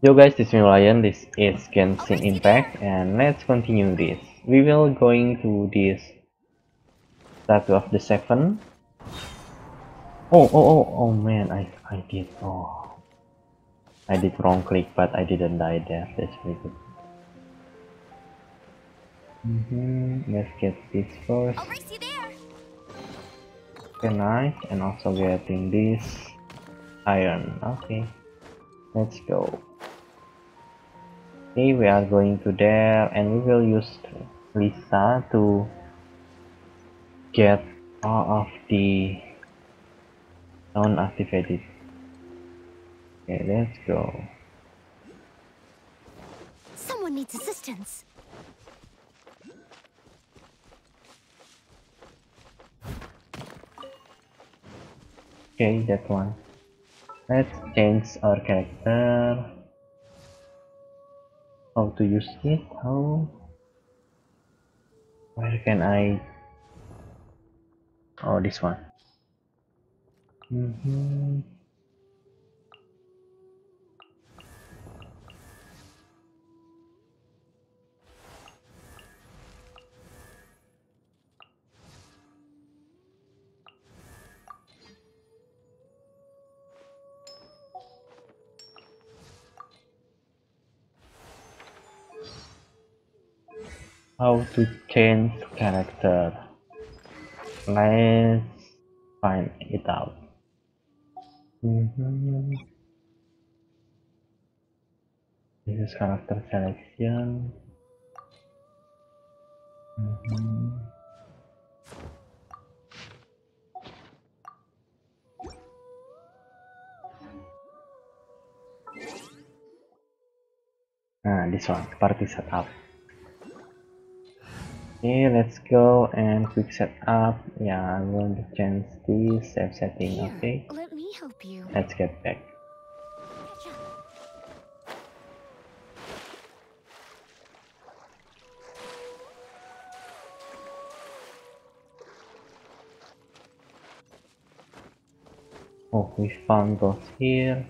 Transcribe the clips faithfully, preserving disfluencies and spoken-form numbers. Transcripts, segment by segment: Yo guys, this is me Ryan, this is Genshin Impact, and let's continue this. We will going to this statue of the Seven. Oh, oh, oh, oh man, I, I did, oh. I did wrong click, but I didn't die there, that's really good. Mm-hmm, let's get this first. Okay, nice, and also getting this iron, okay. Let's go. Okay, we are going to there and we will use Lisa to get all of the non-activated. Okay, let's go. Someone needs assistance. Okay, that one. Let's change our character. How to use it? How? Where can I? Oh, this one. Mm-hmm. How to change character? Let's find it out. Mm-hmm. This is character selection. Mm-hmm. Ah, this one, party setup. Okay, let's go and quick set up. Yeah, I'm going to change the save setting. Okay, let me help you. Let's get back. Oh, we found those here.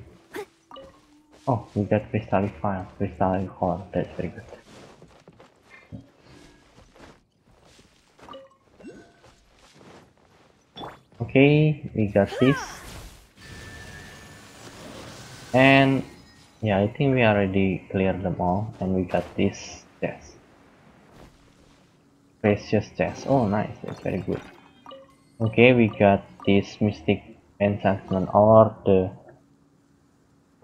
Oh, we got crystal fire, crystal core. That's very good. Okay, we got this, and yeah, I think we already cleared them all, and we got this chest, precious chest. Oh, nice, that's very good. Okay, we got this mystic enchantment or the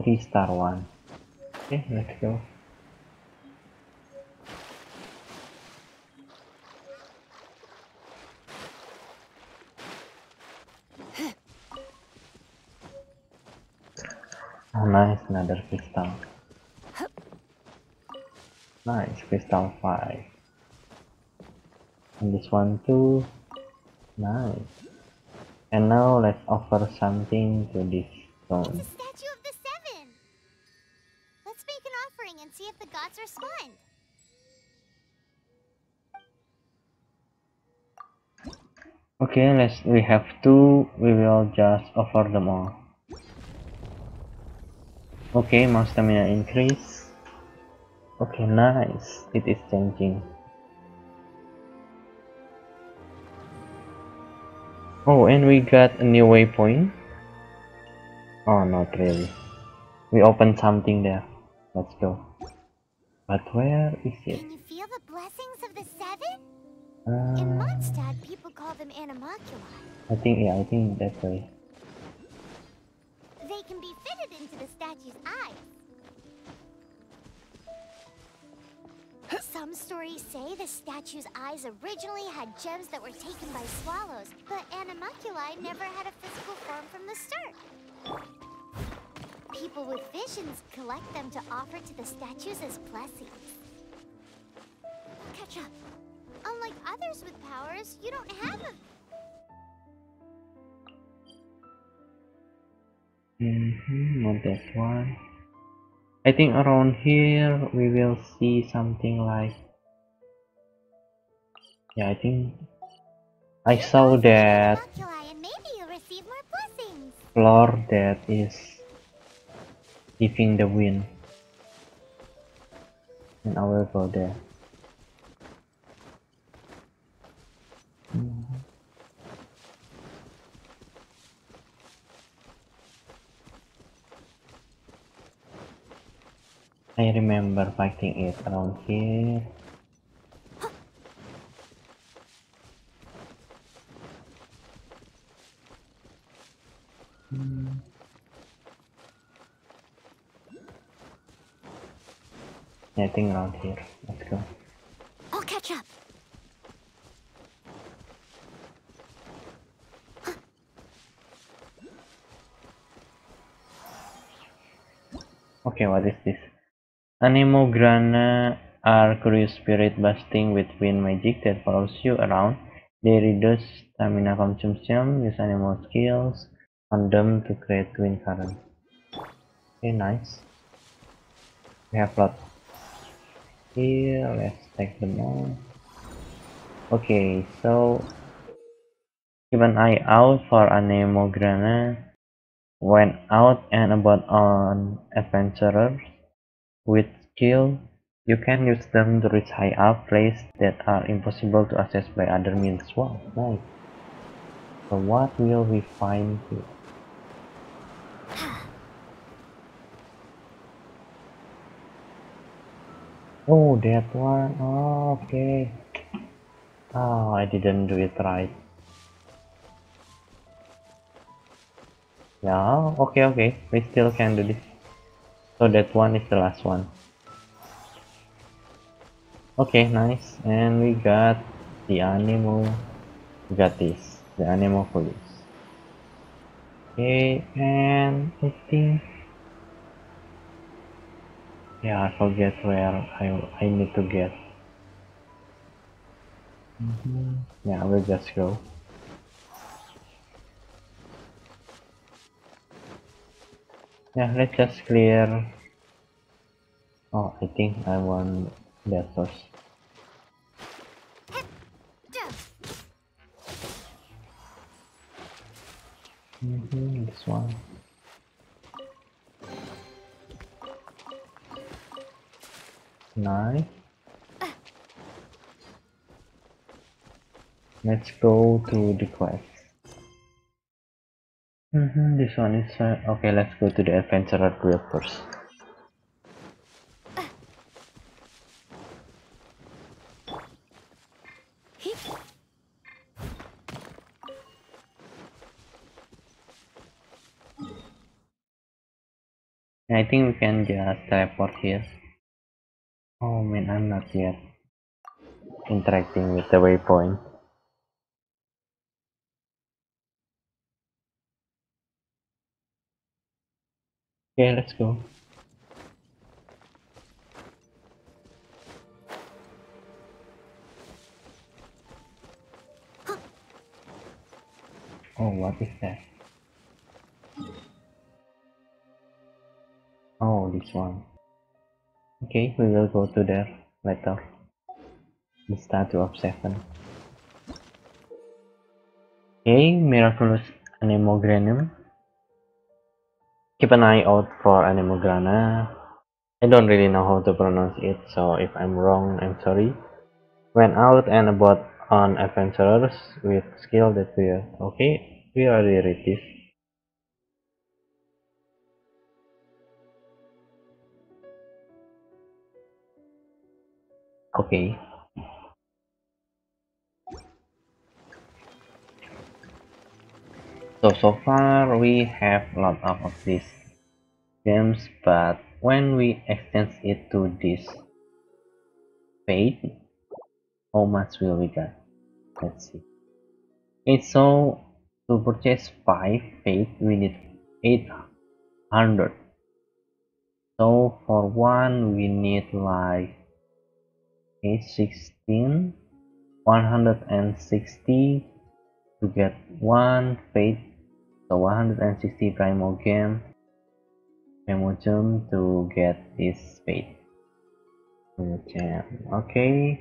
three star one. Okay, let's go. Oh, nice, another crystal. Nice, crystal five. And this one too. Nice. And now let's offer something to this stone. It's a statue of the Seven. Let's make an offering and see if the gods respond. Okay, let's. We have two. We will just offer them all. Okay, more stamina increase. Okay, nice. It is changing. Oh, and we got a new waypoint. Oh, not really. We opened something there. Let's go. But where is it? Can you feel the blessings of the Seven? Uh, In Mondstadt, people call them Anemocula. I think, yeah, I think that's right. They can be fitted into the statue's eyes. Some stories say the statue's eyes originally had gems that were taken by swallows, but Anemoculi never had a physical form from the start. People with visions collect them to offer to the statues as blessings. Catch up. Unlike others with powers, you don't have them. Mm-hmm, not that one. I think around here we will see something like, yeah, I think I saw that floor that is giving the wind. and I will go there. Mm. I remember fighting it around here. Mm. Nothing around here. Let's go. I'll catch up. Okay, what is this? Anemograna are curious spirit bursting with wind magic that follows you around. They reduce stamina consumption, use animal skills on them to create wind current. Okay, nice. We have lot here, let's take them all. Okay, so keep an eye out for Anemograna when out and about on adventurers. With skill, you can use them to reach high up places that are impossible to access by other means. Wow, nice. So what will we find here? Oh, that one. Oh, okay. Oh, I didn't do it right. Yeah, okay, okay. We still can do this. So that one is the last one. Okay, nice. And we got the Anemo. We got this, the Anemoculus. Okay, and I think, yeah, I forget where I I need to get. Mm-hmm. Yeah, we'll just go. Yeah, let's just clear. Oh, I think I want that first. Mm-hmm, this one. Nice. Let's go to the quest. Mm-hmm, this one is uh, okay. Let's go to the adventurer group first. I think we can just teleport here. Oh man, I'm not yet interacting with the waypoint. Okay, let's go. Oh, what is that? Oh, this one. Okay, we will go to there later. The statue of Seven. Okay, miraculous Anemogranum. Keep an eye out for Anemograna. I don't really know how to pronounce it, so if I'm wrong, I'm sorry. When out and about on adventurers with skill that we are. Okay, we already read this. Okay. So, so far we have a lot of, of these gems, but when we extend it to this page, how much will we get? Let's see. Okay, so to purchase five page, we need eight hundred. So for one, we need like eight sixteen, one hundred sixty to get one page. So one hundred sixty primal gem, primal gem to get this fate. Okay,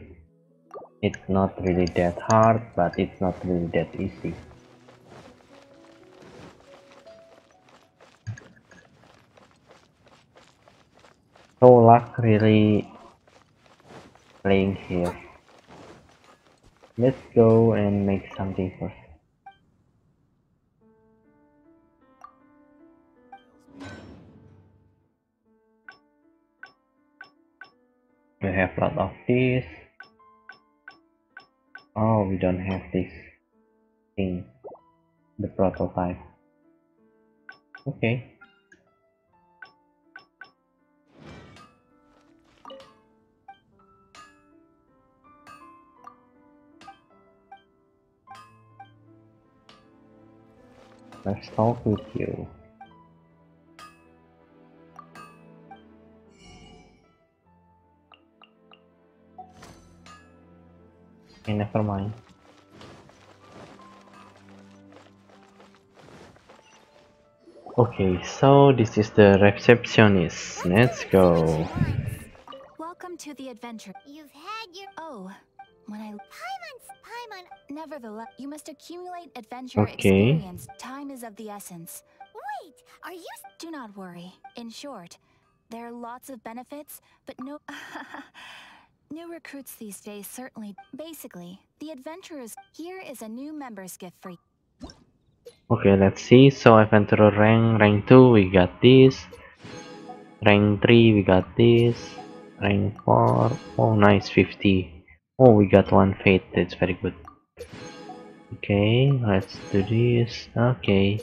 it's not really that hard, but it's not really that easy. So luck really playing here. Let's go and make something first. We have a lot of this. Oh, we don't have this thing, the prototype. Okay. Let's talk with you. Okay, never mind. Okay, so this is the receptionist. Let's go. Welcome to the adventure. You've had your oh. When I Paimon's Paimon, nevertheless, you must accumulate adventure okay. experience. Time is of the essence. Wait, are you? Do not worry. In short, there are lots of benefits, but no. New recruits these days certainly. Basically, the adventurers here is a new member's gift for you. Okay, let's see. So adventurer rank rank two, we got this. Rank three, we got this. Rank four, oh nice, fifty. Oh, we got one fate, that's very good. Okay, let's do this. Okay.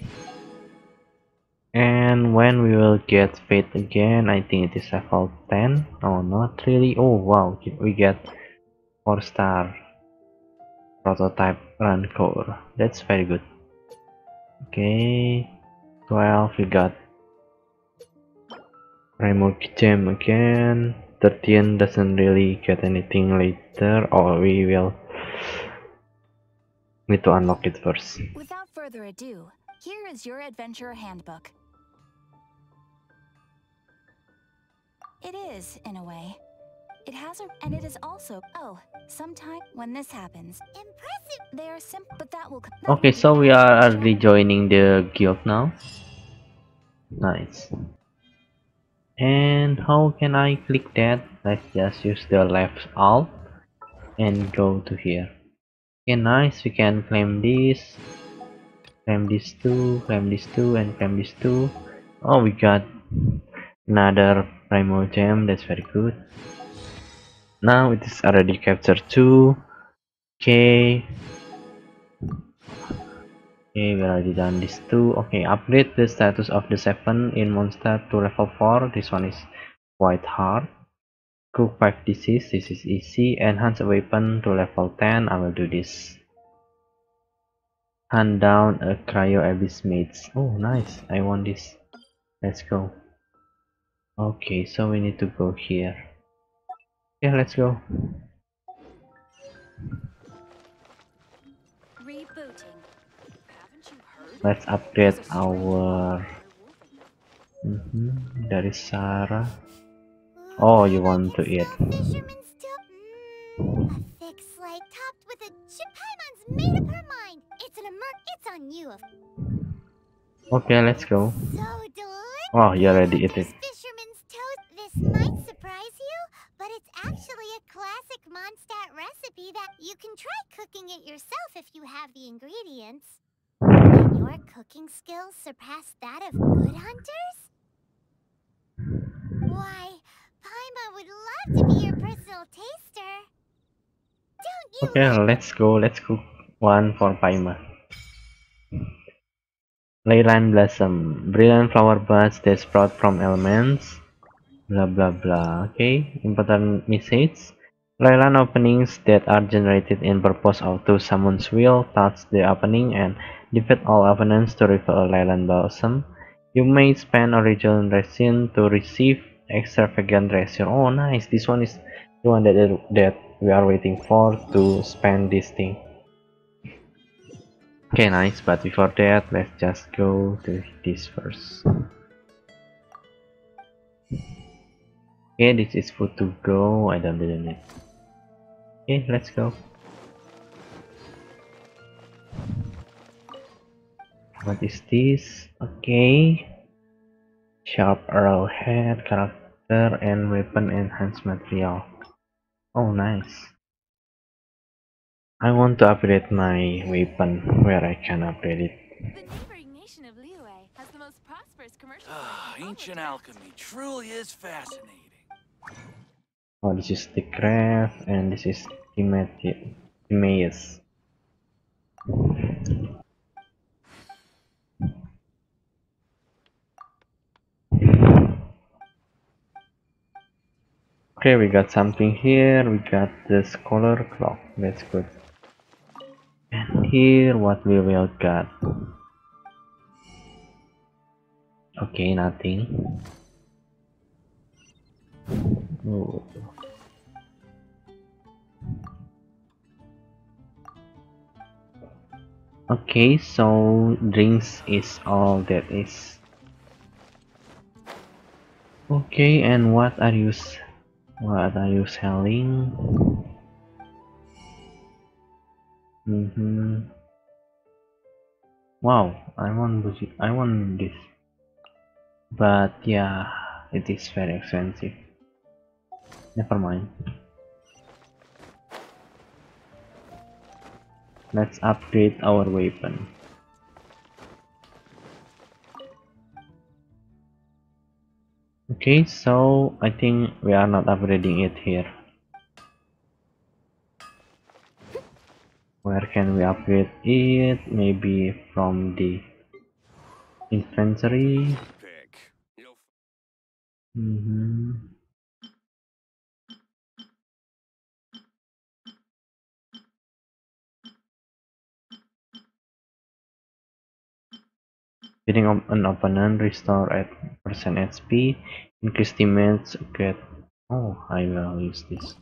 And when we will get fate again, I think it is level ten. Oh, not really. Oh, wow, we get four star prototype rancor. That's very good. Okay, twelve, we got Rainbow Gem again. thirteen doesn't really get anything later, or we will need to unlock it first. Without further ado, here is your adventure handbook. It is, in a way. It has a, and it is also, oh, sometime when this happens. Impressive! They are simple, but that will come. Okay, so we are already joining the guild now. Nice. And how can I click that? Let's just use the left alt and go to here. Okay, nice, we can claim this, claim this two, claim this two, and claim this two. Oh, we got another Primo Gem, that's very good. Now it is already captured two. Okay. Okay, we already done this too. Okay, upgrade the status of the seven in Mondstadt to level four. This one is quite hard. Cook five disease, this is easy. Enhance a weapon to level ten. I will do this. Hunt down a Cryo Abyss Mates. Oh, nice. I want this. Let's go. Okay, so we need to go here. Yeah, let's go. Rebooting. Let's upgrade our. Mm-hmm. There is Sarah. Oh, you want to eat? Mm. A thick slide topped with a chip. Paimon's made up her mind. It's an emer. It's on you. Okay, let's go. So delicious. Oh, you already ate it. Fisherman's toast. This might surprise you, but it's actually a classic Mondstadt recipe that you can try cooking it yourself if you have the ingredients. Your cooking skills surpass that of good hunters? Why, Paimon would love to be your personal taster. Don't you? Okay, let's go. Let's cook one for Paimon. Ley Line Blossom. Brilliant flower buds that sprout from elements. Blah blah blah. Okay, important message. Ley Line openings that are generated in purpose of two summons will touch the opening and defeat all opponents to reveal a Ley Line Blossom. You may spend original resin to receive extravagant resin. Oh, nice! This one is the one that that we are waiting for to spend this thing. Okay, nice. But before that, let's just go to this first. Okay, this is food to go. I don't need it. Okay, let's go. What is this? Okay. Sharp arrowhead, character and weapon enhanced material. Oh, nice. I want to upgrade my weapon where I can upgrade it. The neighboring nation of Liyue has the most prosperous commercial. Uh, ancient alchemy truly is fascinating. Oh, this is the craft, and this is Timaeus. Okay, we got something here. We got the scholar clock. That's good. And here, what we will get? Okay, nothing. Ooh. Okay, so drinks is all that is. Okay, and what are you? What are you selling? Mm-hmm. Wow, I want budget, I want this. But yeah, it is very expensive. Never mind. Let's upgrade our weapon. Okay, so I think we are not upgrading it here. Where can we upgrade it? Maybe from the inventory. Mm-hmm. Beating up an opponent, restore at percent H P, increase damage. Get. Oh, I will use this.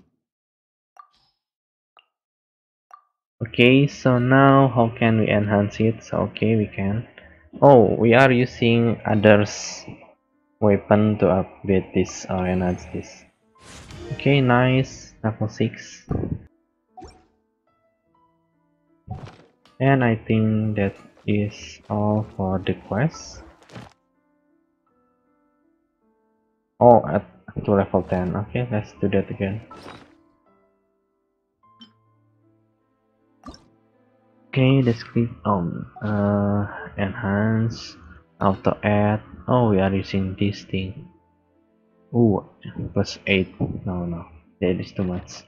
Okay, so now how can we enhance it? So okay, we can. Oh, we are using others' weapon to upgrade this or enhance this. Okay, nice. Level six. And I think that is all for the quest. Oh, at to level ten. Okay, let's do that again. Okay, let's click on uh, enhance, auto add. Oh, we are using this thing. Ooh, plus eight. No, no, that is too much.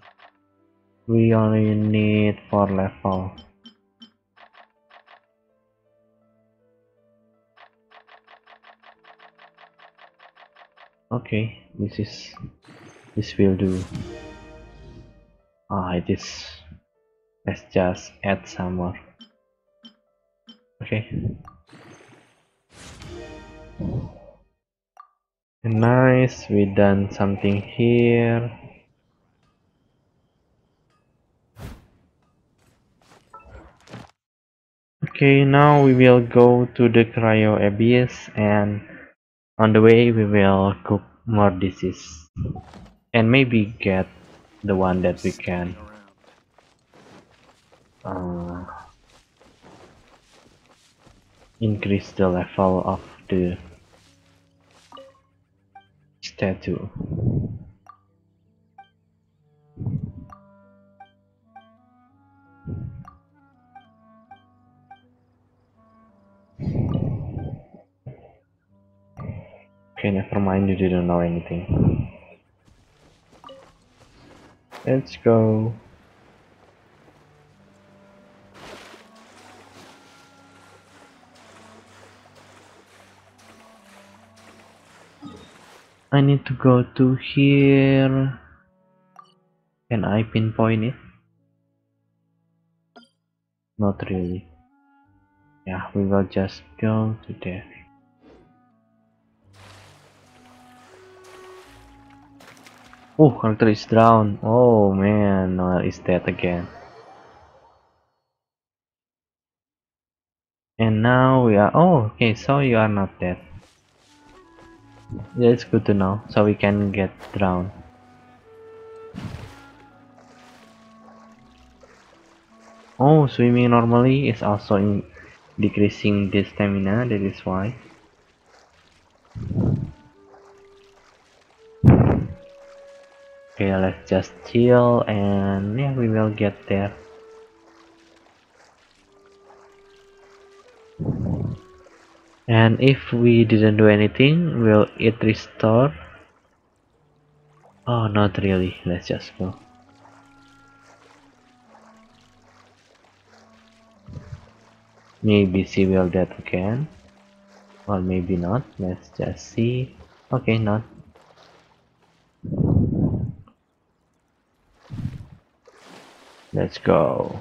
We only need four level. Okay, this is this will do. Ah, it is. Let's just add some more. Okay. Nice, we done something here. Okay, now we will go to the Cryo Abyss, and on the way we will cook more dishes and maybe get the one that we can. Uh, increase the level of the statue. Okay, never mind, you didn't know anything. Let's go. I need to go to here. Can I pinpoint it? Not really. Yeah, we will just go to there. Oh, character is drowned. Oh man, Noel is dead again. And now we are. Oh, okay, so you are not dead. That's good to know, so we can get drowned. Oh, swimming normally is also in decreasing the stamina, that is why. Okay, let's just chill and yeah, we will get there. And if we didn't do anything, will it restore? Oh, not really. Let's just go. Maybe she will dead again. Or maybe not. Let's just see. Okay, not. Let's go.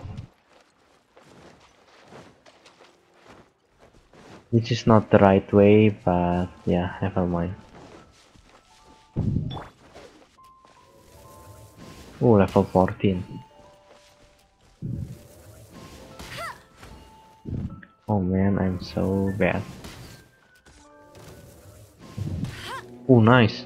Which is not the right way, but yeah, never mind. Ooh, level fourteen. Oh man, I'm so bad. Ooh, nice.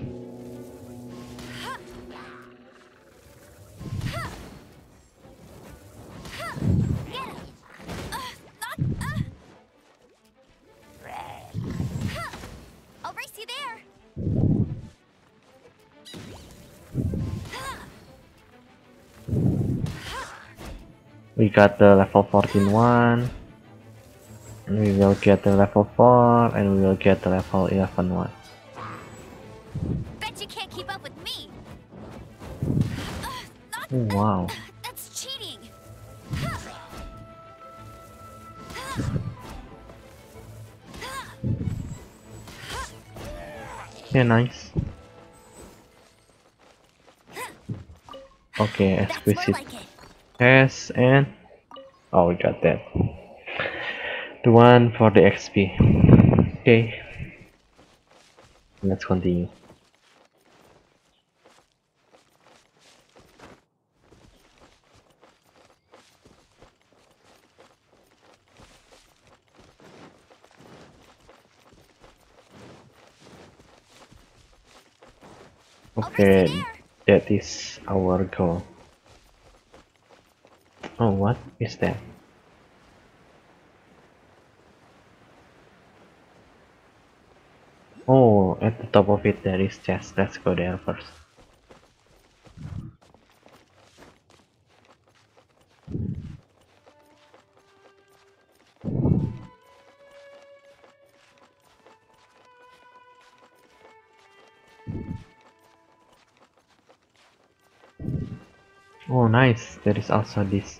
We got the level fourteen one, and we will get the level four, and we will get the level eleven one. Bet you can't keep up with me. Uh, not oh, wow. That's cheating. Yeah, nice. Okay, exquisite. Yes, and oh, we got that. The one for the X P. Okay, let's continue. Okay, that is our goal. Oh, what is that? Oh, at the top of it there is chest. Let's go there first. Oh, nice. There is also this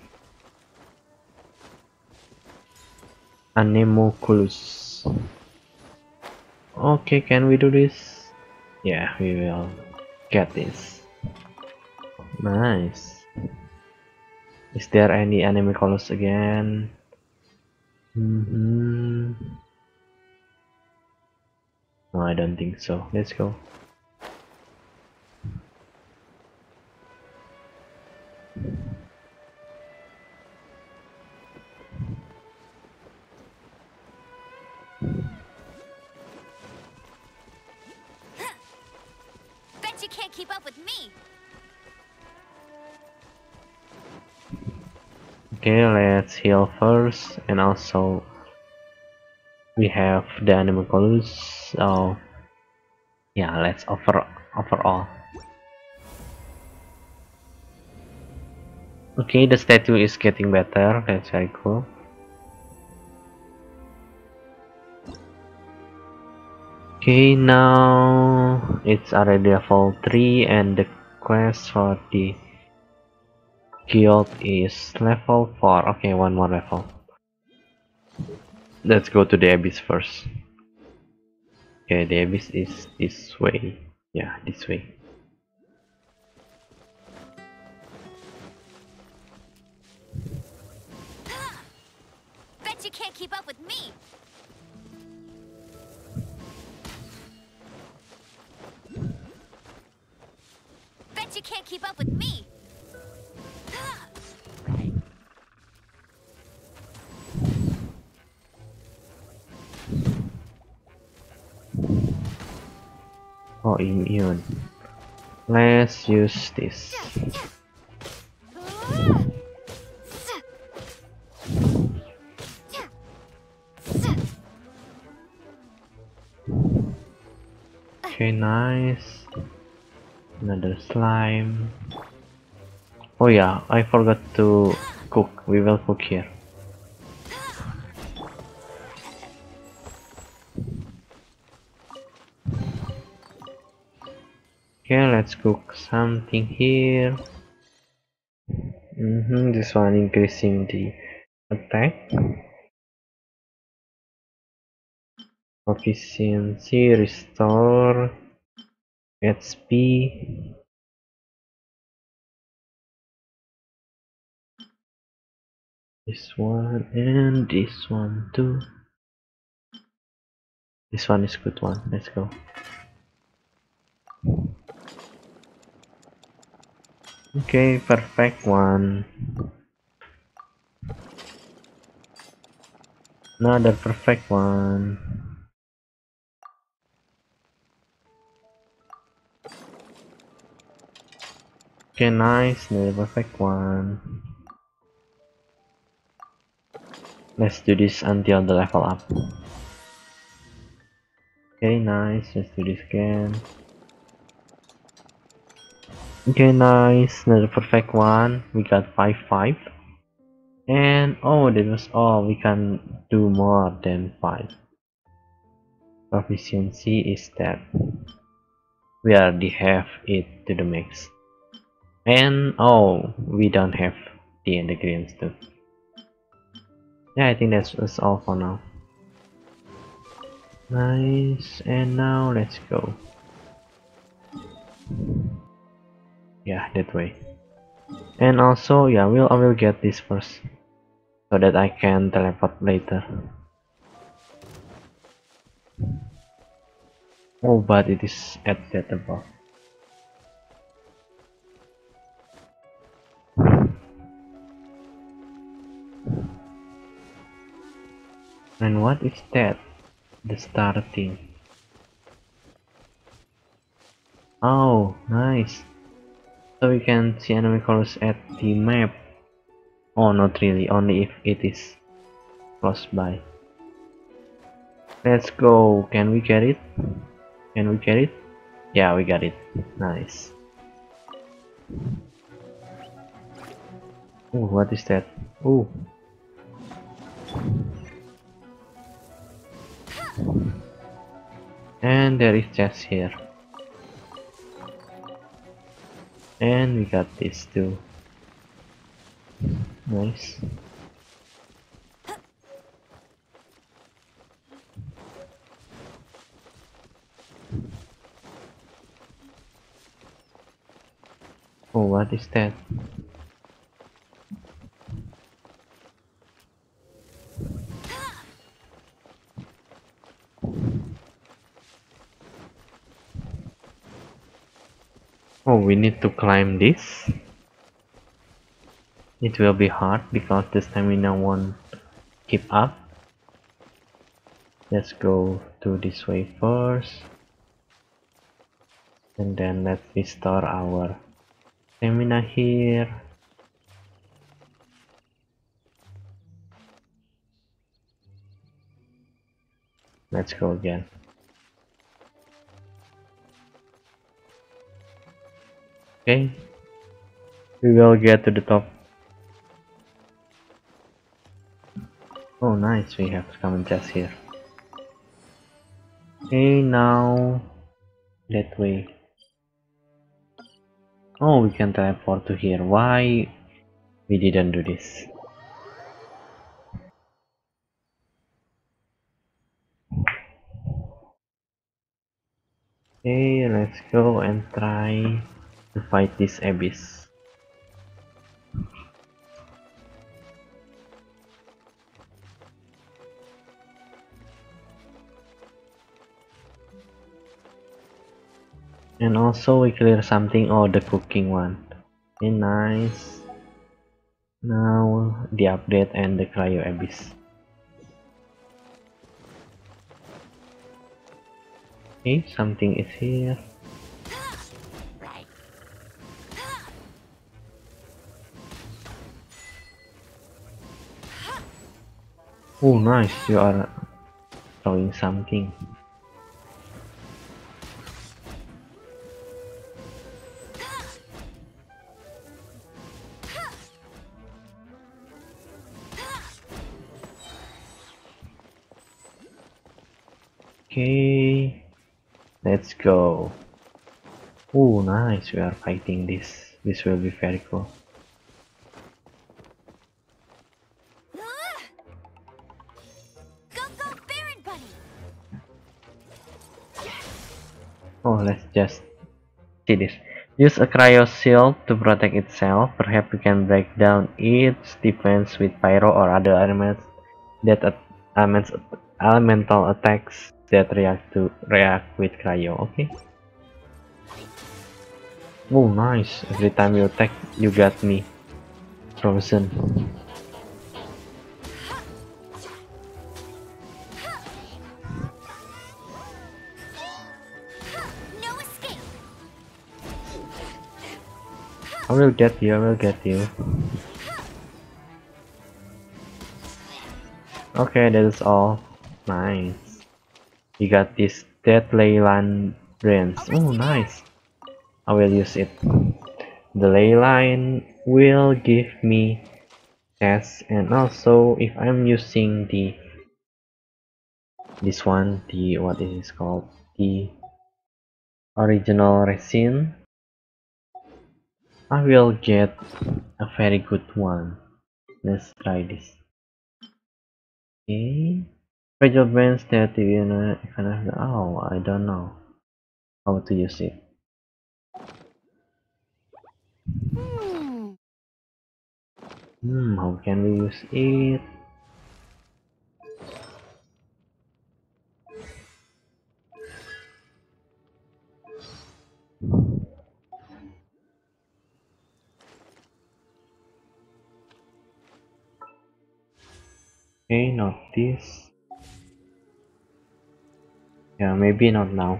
Anemoculus. Okay, can we do this? Yeah, we will get this. Nice. Is there any Anemoculus again? Mm-hmm. No, I don't think so. Let's go. Okay, let's heal first, and also we have the Anemoculus, so yeah, let's offer overall. Okay, the statue is getting better, that's very cool. Okay, now it's already level three, and the quest for the guild is level four. Okay, one more level. Let's go to the abyss first. Okay, the abyss is this way. Yeah, this way. Bet you can't keep up with me. Bet you can't keep up with me. Oh, immune. Let's use this. Okay, nice. Another slime. Oh yeah, I forgot to cook. We will cook here. Okay, let's cook something here. Mm-hmm, this one increasing the attack. Efficiency, restore, H P. This one and this one too. This one is good one, let's go. Okay, perfect one. Another perfect one. Okay, nice, the perfect one. Let's do this until the level up. Okay, nice, let's do this again. Okay, nice, the perfect one. We got five five. And oh, that was all. We can do more than five. Proficiency is that we already have it to the max. And oh, we don't have the ingredients too. Yeah, I think that's, that's all for now. Nice, and now let's go. Yeah, that way. And also, yeah, we'll I will get this first, so that I can teleport later. Oh, but it is at that above. And what is that? The star thing. Oh, nice. So we can see Anemoculus at the map. Oh, not really, only if it is close by. Let's go. Can we get it? Can we get it? Yeah, we got it. Nice. Oh, what is that? Oh. And there is chest here. And we got this too. Nice. Oh, what is that? Oh, we need to climb this. It will be hard because the stamina won't keep up. Let's go to this way first, and then let's restore our stamina here. Let's go again. Okay, we will get to the top. Oh nice, we have common chest here. Okay, now that way. Oh, we can teleport to here. Why we didn't do this? Okay, let's go and try to fight this abyss. And also we clear something. Oh, the cooking one. Okay, nice. Now the update and the cryo abyss. Okay, something is here. Oh nice, you are throwing something. Okay, let's go. Oh, nice, we are fighting this. This will be very cool. Oh, let's just see this. Use a cryo shield to protect itself. Perhaps you can break down its defense with pyro or other elements that elements elemental attacks that react to react with cryo. Okay. Oh, nice! Every time you attack, you got me frozen. I will get you, I will get you. Okay, that is all. Nice. You got this dead ley line branch. Oh, nice. I will use it. The ley line will give me tests, and also if I'm using the this one, the what is it called? The original resin, I will get a very good one. Let's try this. Okay. Fragile brands that you know, oh, I don't know how to use it. Hmm, how can we use it? Okay, not this. Yeah, maybe not now.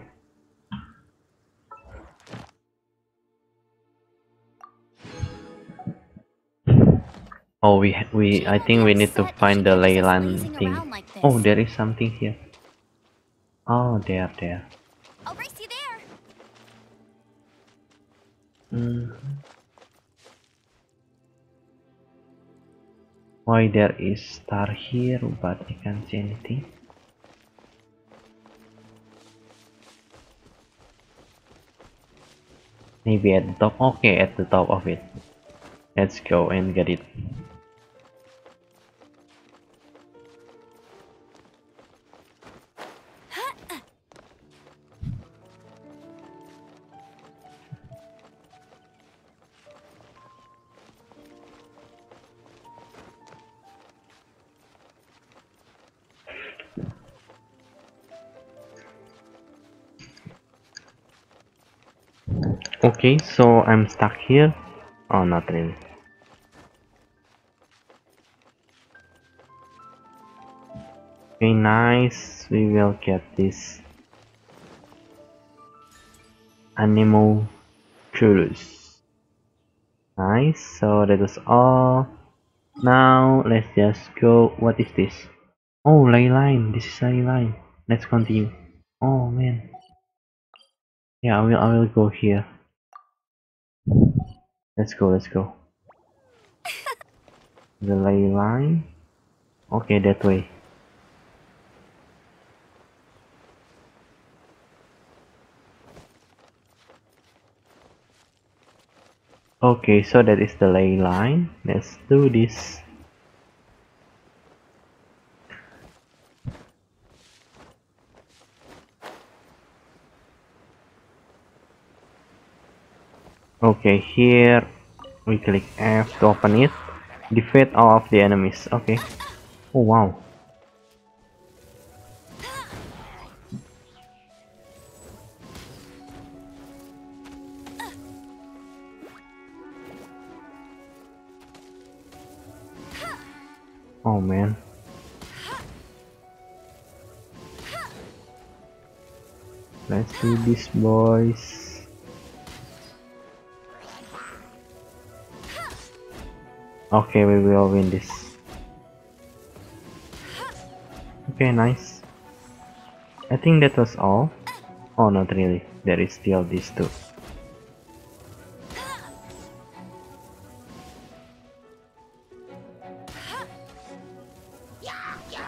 Oh, we we I think we need to find the ley line thing. Oh, there is something here. Oh, there, there. I'll race you there. Mm. Why there is star here, but I can't see anything. Maybe at the top. Okay, at the top of it. Let's go and get it. Okay, so I'm stuck here. Oh, not really. Okay, nice. We will get this Anemoculus. Nice. So that is all. Now let's just go. What is this? Oh, ley line. This is ley line. Let's continue. Oh man. Yeah, I will. I will go here. Let's go, let's go. The ley line. Okay, that way. Okay, so that is the ley line. Let's do this. Okay, here we click F to open it. Defeat all of the enemies. Okay. Oh wow. Oh man. Let's do this, boys. Okay, we will win this. Okay, nice. I think that was all. Oh, not really. There is still these two.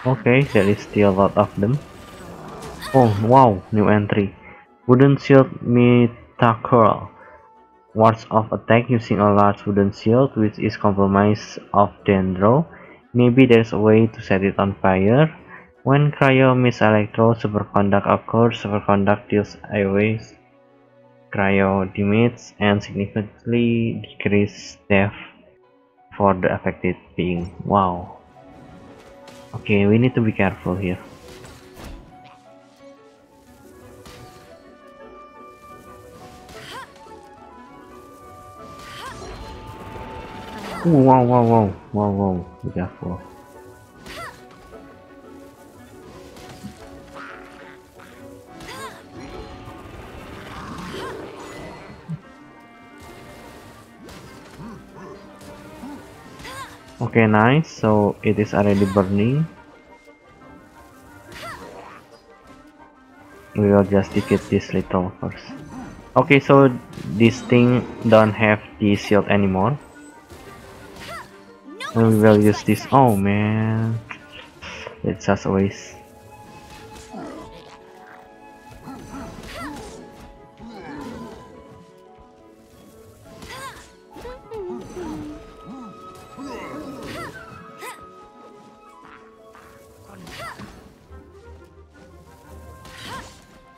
Okay, there is still a lot of them. Oh wow, new entry. Wooden shield metacarl. Wards of attack using a large wooden shield which is compromised of Dendro. Maybe there's a way to set it on fire. When Cryo meets Electro, Superconduct occurs. Superconduct deals away Cryo damage and significantly decrease death for the affected being. Wow. Okay, we need to be careful here. Ooh, wow, wow, wow, wow, wow, be careful. Okay, nice, so it is already burning. We will just defeat this little first. Okay, so this thing don't have the shield anymore. We will use this. Oh man, it's just a waste.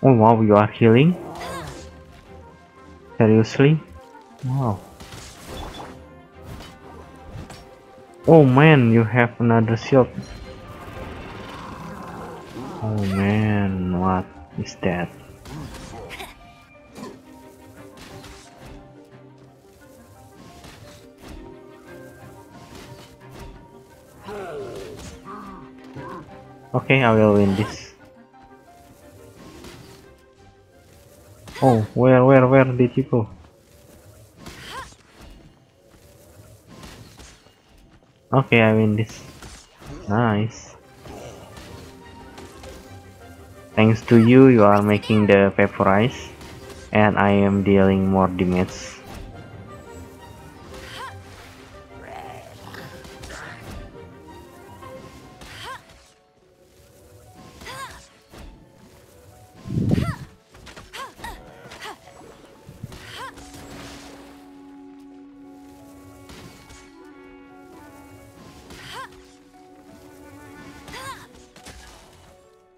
Oh wow, you are healing? Seriously? Wow. Oh man, you have another shield. Oh man, what is that? Okay, I will win this. Oh, where, where, where did you go? Okay, I win this. Nice. Thanks to you, you are making the vaporize, and I am dealing more damage.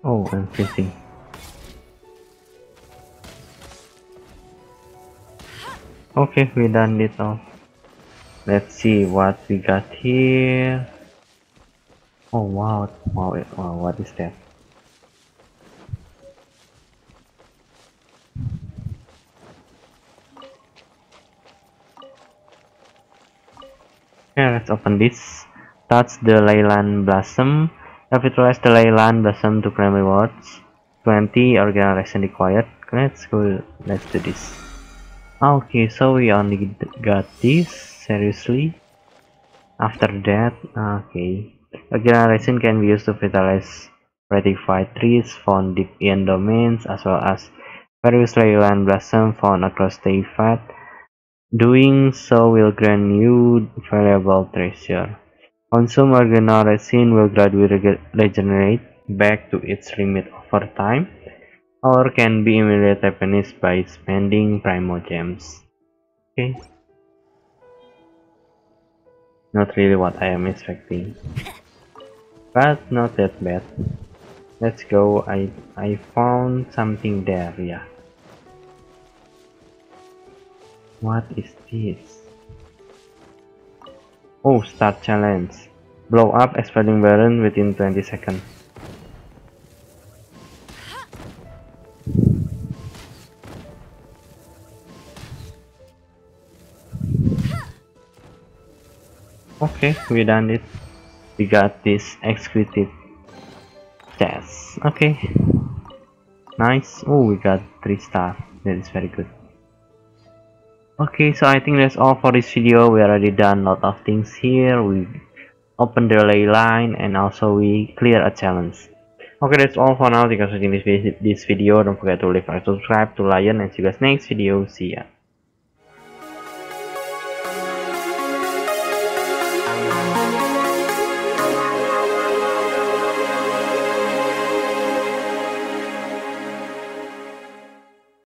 Oh, I'm freezing. Okay, we done it all. Let's see what we got here. Oh wow, wow, wow, what is that? Okay, let's open this. Touch the Ley Line Blossom. Capitalize the Ley Line Blossom to claim rewards. twenty organ reaction required. Let's go. Let's do this. Okay, so we only got this. Seriously? After that, okay. Organ reaction can be used to vitalize ratified trees found deep in domains, as well as various Ley Line Blossom found across Teyvat. Doing so will grant you valuable treasure. Consume Organal Resin will gradually reg regenerate back to its limit over time, or can be immediately replenished by spending Primo Gems. Okay. Not really what I am expecting, but not that bad. Let's go. I, I found something there, yeah. What is this? Oh, start challenge. Blow up exploding baron within twenty seconds. Okay, we done it. We got this exquisite chest. Okay. Nice. Oh, we got three star. That is very good. Okay, so I think that's all for this video. We already done a lot of things here. We opened the ley line and also we clear a challenge. Okay, that's all for now. Thank you for watching this video. Don't forget to leave a subscribe to Lion and see you guys next video. See ya.